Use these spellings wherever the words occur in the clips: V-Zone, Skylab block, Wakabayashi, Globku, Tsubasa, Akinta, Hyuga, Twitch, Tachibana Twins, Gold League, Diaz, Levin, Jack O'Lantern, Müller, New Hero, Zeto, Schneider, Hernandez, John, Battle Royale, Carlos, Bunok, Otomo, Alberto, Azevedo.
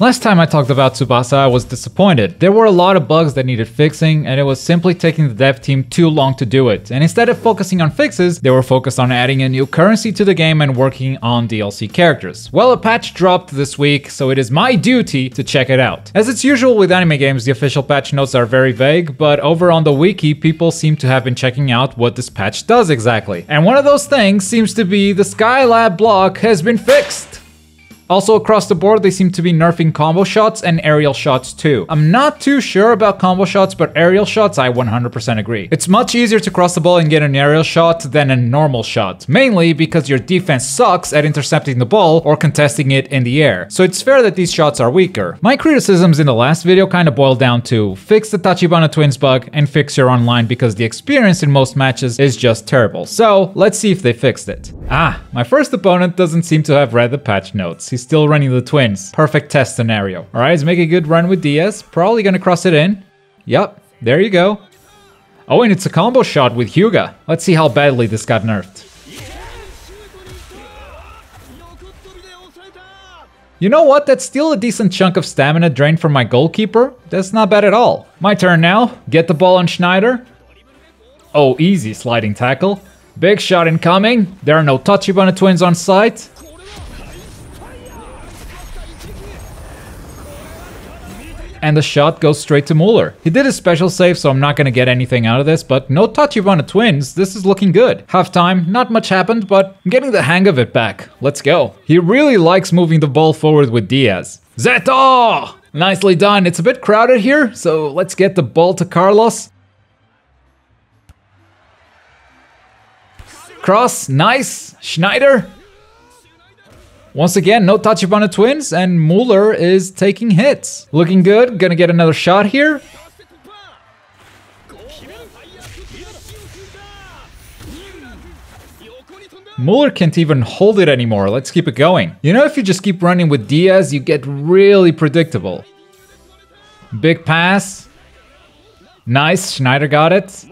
Last time I talked about Tsubasa, I was disappointed. There were a lot of bugs that needed fixing, and it was simply taking the dev team too long to do it. And instead of focusing on fixes, they were focused on adding a new currency to the game and working on DLC characters. Well, a patch dropped this week, so it is my duty to check it out. As it's usual with anime games, the official patch notes are very vague, but over on the wiki, people seem to have been checking out what this patch does exactly. And one of those things seems to be the Skylab block has been fixed! Also, across the board, they seem to be nerfing combo shots and aerial shots too. I'm not too sure about combo shots, but aerial shots, I 100% agree. It's much easier to cross the ball and get an aerial shot than a normal shot, mainly because your defense sucks at intercepting the ball or contesting it in the air. So it's fair that these shots are weaker. My criticisms in the last video kind of boiled down to fix the Tachibana Twins bug and fix your online because the experience in most matches is just terrible. So let's see if they fixed it. Ah, my first opponent doesn't seem to have read the patch notes. He's still running the Twins. Perfect test scenario. All right, let's make a good run with Diaz. Probably gonna cross it in. Yep, there you go. Oh, and it's a combo shot with Hyuga. Let's see how badly this got nerfed. You know what? That's still a decent chunk of stamina drained from my goalkeeper. That's not bad at all. My turn now. Get the ball on Schneider. Oh, easy sliding tackle. Big shot incoming. There are no Tachibana Twins on site. And the shot goes straight to Müller. He did a special save, so I'm not gonna get anything out of this, but no Tachibana Twins, this is looking good. Half time, not much happened, but I'm getting the hang of it back. Let's go. He really likes moving the ball forward with Diaz. Zeto! Nicely done. It's a bit crowded here, so let's get the ball to Carlos. Cross, nice. Schneider. Once again, no Tachibana Twins, and Müller is taking hits. Looking good, gonna get another shot here. Müller can't even hold it anymore, let's keep it going. You know, if you just keep running with Diaz, you get really predictable. Big pass. Nice, Schneider got it.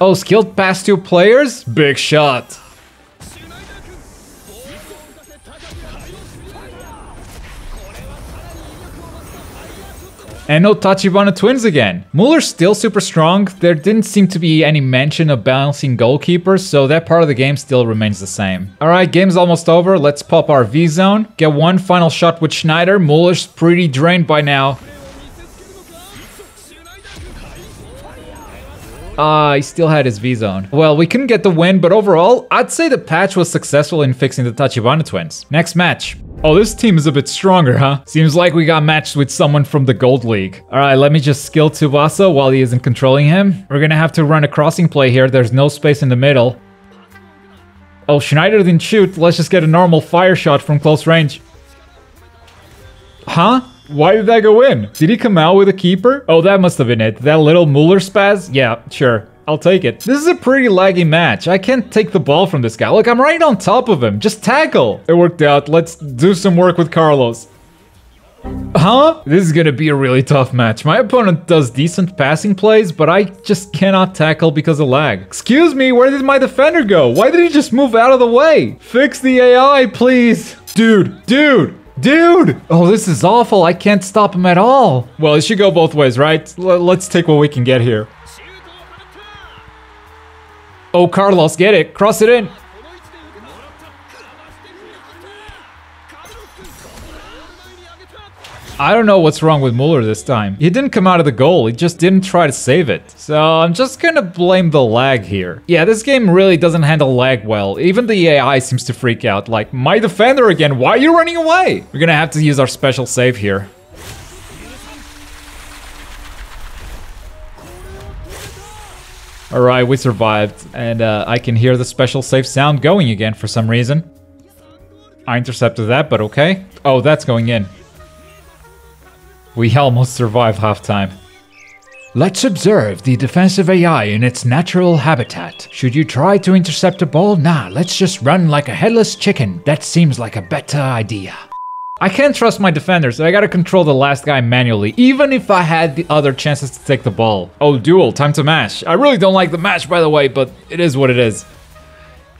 Oh, skilled pass to players? Big shot. And no Tachibana Twins again. Müller's still super strong. There didn't seem to be any mention of balancing goalkeepers, so that part of the game still remains the same. All right, game's almost over. Let's pop our V-Zone. Get one final shot with Schneider. Müller's pretty drained by now. He still had his V-Zone. Well, we couldn't get the win, but overall, I'd say the patch was successful in fixing the Tachibana Twins. Next match. Oh, this team is a bit stronger, huh? Seems like we got matched with someone from the Gold League. All right, let me just skill Tsubasa while he isn't controlling him. We're gonna have to run a crossing play here. There's no space in the middle. Oh, Schneider didn't shoot. Let's just get a normal fire shot from close range. Huh? Why did that go in? Did he come out with a keeper? Oh, that must have been it. That little Müller spaz? Yeah, sure. I'll take it. This is a pretty laggy match. I can't take the ball from this guy. Look, I'm right on top of him. Just tackle. It worked out. Let's do some work with Carlos. Huh? This is gonna be a really tough match. My opponent does decent passing plays, but I just cannot tackle because of lag. Excuse me, where did my defender go? Why did he just move out of the way? Fix the AI, please. Dude! Oh, this is awful. I can't stop him at all. Well, it should go both ways, right? Let's take what we can get here. Oh, Carlos, get it. Cross it in. I don't know what's wrong with Müller this time. He didn't come out of the goal, he just didn't try to save it. So I'm just gonna blame the lag here. Yeah, this game really doesn't handle lag well. Even the AI seems to freak out, like, my defender again, why are you running away? We're gonna have to use our special save here. All right, we survived, and I can hear the special save sound going again for some reason. I intercepted that, but okay. Oh, that's going in. We almost survive halftime. Let's observe the defensive AI in its natural habitat. Should you try to intercept a ball? Nah, let's just run like a headless chicken. That seems like a better idea. I can't trust my defenders, so I gotta control the last guy manually, even if I had the other chances to take the ball. Oh, duel, time to mash. I really don't like the mash, by the way, but it is what it is.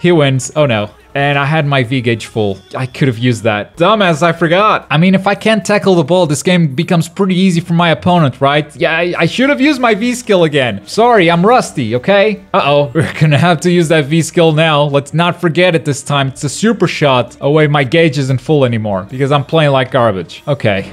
He wins. Oh no. And I had my V-Gauge full. I could have used that. Dumbass, I forgot. I mean, if I can't tackle the ball, this game becomes pretty easy for my opponent, right? Yeah, I should have used my V-Skill again. Sorry, I'm rusty, okay? Uh-oh, we're gonna have to use that V-Skill now. Let's not forget it this time. It's a super shot. Oh wait, my gauge isn't full anymore because I'm playing like garbage. Okay.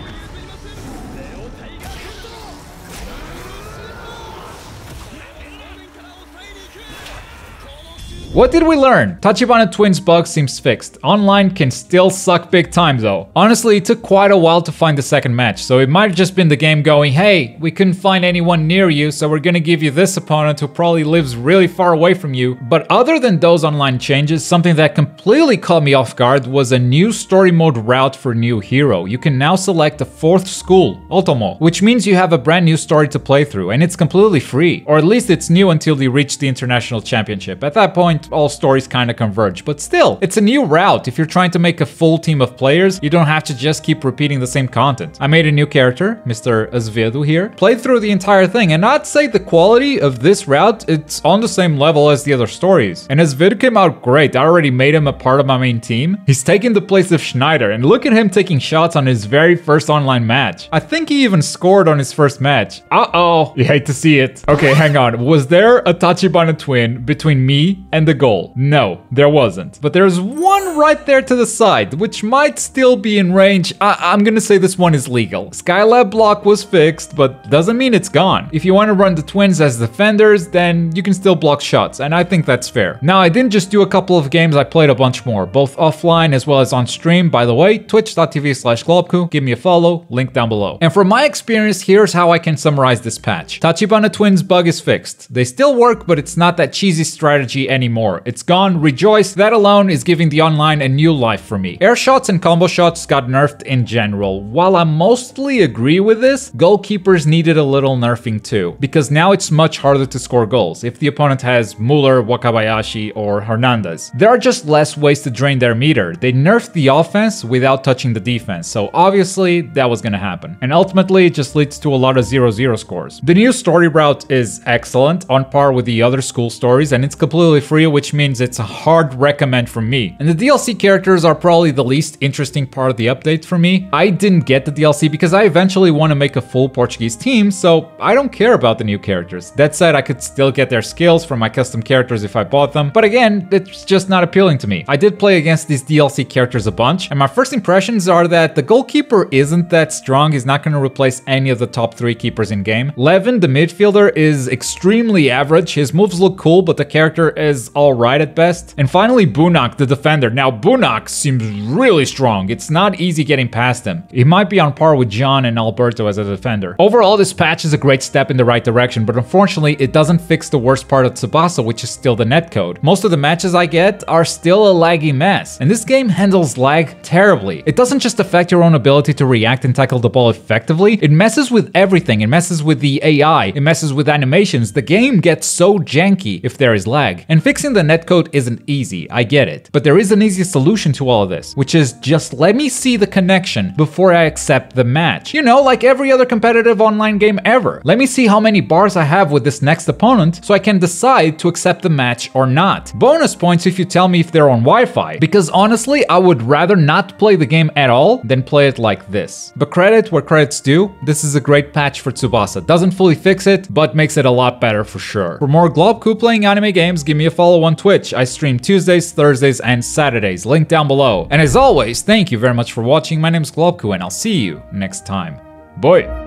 What did we learn? Tachibana Twins bug seems fixed. Online can still suck big time though. Honestly, it took quite a while to find the second match, so it might have just been the game going, hey, we couldn't find anyone near you, so we're gonna give you this opponent who probably lives really far away from you. But other than those online changes, something that completely caught me off guard was a new story mode route for New Hero. You can now select the fourth school, Otomo, which means you have a brand new story to play through, and it's completely free. Or at least it's new until you reach the international championship. At that point, all stories kind of converge, but still, it's a new route. If you're trying to make a full team of players, you don't have to just keep repeating the same content. I made a new character, Mr. Azevedo here, played through the entire thing, and I'd say the quality of this route, it's on the same level as the other stories. And Azevedo came out great. I already made him a part of my main team. He's taking the place of Schneider, and look at him taking shots on his very first online match. I think he even scored on his first match. Uh-oh, you hate to see it. Okay, hang on. Was there a Tachibana twin between me and the goal? No, there wasn't. But there's one right there to the side, which might still be in range. I'm gonna say this one is legal. Skylab block was fixed, but doesn't mean it's gone. If you want to run the twins as defenders, then you can still block shots, and I think that's fair. Now, I didn't just do a couple of games, I played a bunch more, both offline as well as on stream. By the way, twitch.tv/globku, give me a follow, link down below. And from my experience, here's how I can summarize this patch. Tachibana Twins bug is fixed. They still work, but it's not that cheesy strategy anymore. It's gone, rejoice. That alone is giving the online a new life for me. Air shots and combo shots got nerfed in general. While I mostly agree with this, goalkeepers needed a little nerfing too, because now it's much harder to score goals if the opponent has Müller, Wakabayashi, or Hernandez. There are just less ways to drain their meter. They nerfed the offense without touching the defense, so obviously that was gonna happen. And ultimately, it just leads to a lot of 0-0 scores. The new story route is excellent, on par with the other school stories, and it's completely free, which means it's a hard recommend from me. And the DLC characters are probably the least interesting part of the update for me. I didn't get the DLC because I eventually want to make a full Portuguese team, so I don't care about the new characters. That said, I could still get their skills from my custom characters if I bought them, but again, it's just not appealing to me. I did play against these DLC characters a bunch, and my first impressions are that the goalkeeper isn't that strong. He's not going to replace any of the top three keepers in game. Levin, the midfielder, is extremely average. His moves look cool, but the character is alright at best. And finally, Bunok, the defender. Now, Bunok seems really strong. It's not easy getting past him. He might be on par with John and Alberto as a defender. Overall, this patch is a great step in the right direction, but unfortunately, it doesn't fix the worst part of Tsubasa, which is still the netcode. Most of the matches I get are still a laggy mess, and this game handles lag terribly. It doesn't just affect your own ability to react and tackle the ball effectively. It messes with everything. It messes with the AI. It messes with animations. The game gets so janky if there is lag. And fixing the netcode isn't easy, I get it. But there is an easy solution to all of this, which is just let me see the connection before I accept the match. You know, like every other competitive online game ever. Let me see how many bars I have with this next opponent so I can decide to accept the match or not. Bonus points if you tell me if they're on Wi-Fi, because honestly, I would rather not play the game at all than play it like this. But credit where credit's due, this is a great patch for Tsubasa. Doesn't fully fix it, but makes it a lot better for sure. For more Globku playing anime games, give me a follow on Twitch. I stream Tuesdays, Thursdays, and Saturdays. Link down below. And as always, thank you very much for watching. My name is Globku, and I'll see you next time. Bye!